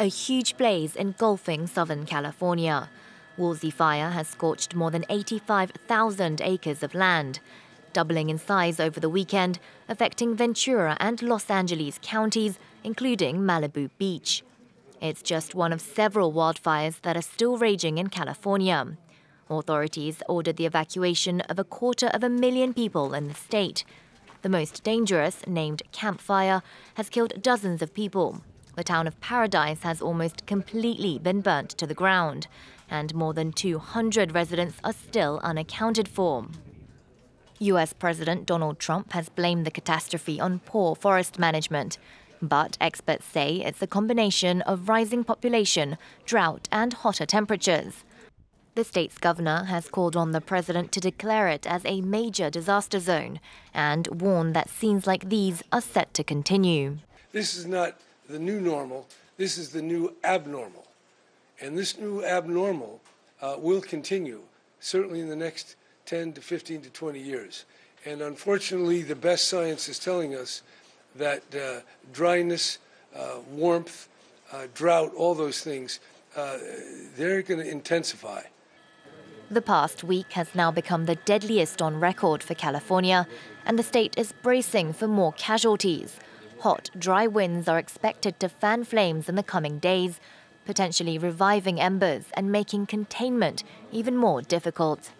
a huge blaze engulfing Southern California. Woolsey Fire has scorched more than 85,000 acres of land, doubling in size over the weekend, affecting Ventura and Los Angeles counties, including Malibu Beach. It's just one of several wildfires that are still raging in California. Authorities ordered the evacuation of 250,000 people in the state. The most dangerous, named Camp Fire, has killed dozens of people. The town of Paradise has almost completely been burnt to the ground, and more than 200 residents are still unaccounted for. U.S. President Donald Trump has blamed the catastrophe on poor forest management. But experts say it's a combination of rising population, drought and hotter temperatures. The state's governor has called on the president to declare it as a major disaster zone and warned that scenes like these are set to continue. This is not the new normal, this is the new abnormal. And this new abnormal will continue, certainly in the next 10 to 15 to 20 years. And unfortunately, the best science is telling us that dryness, warmth, drought, all those things, they're going to intensify. The past week has now become the deadliest on record for California, and the state is bracing for more casualties. Hot, dry winds are expected to fan flames in the coming days, potentially reviving embers and making containment even more difficult.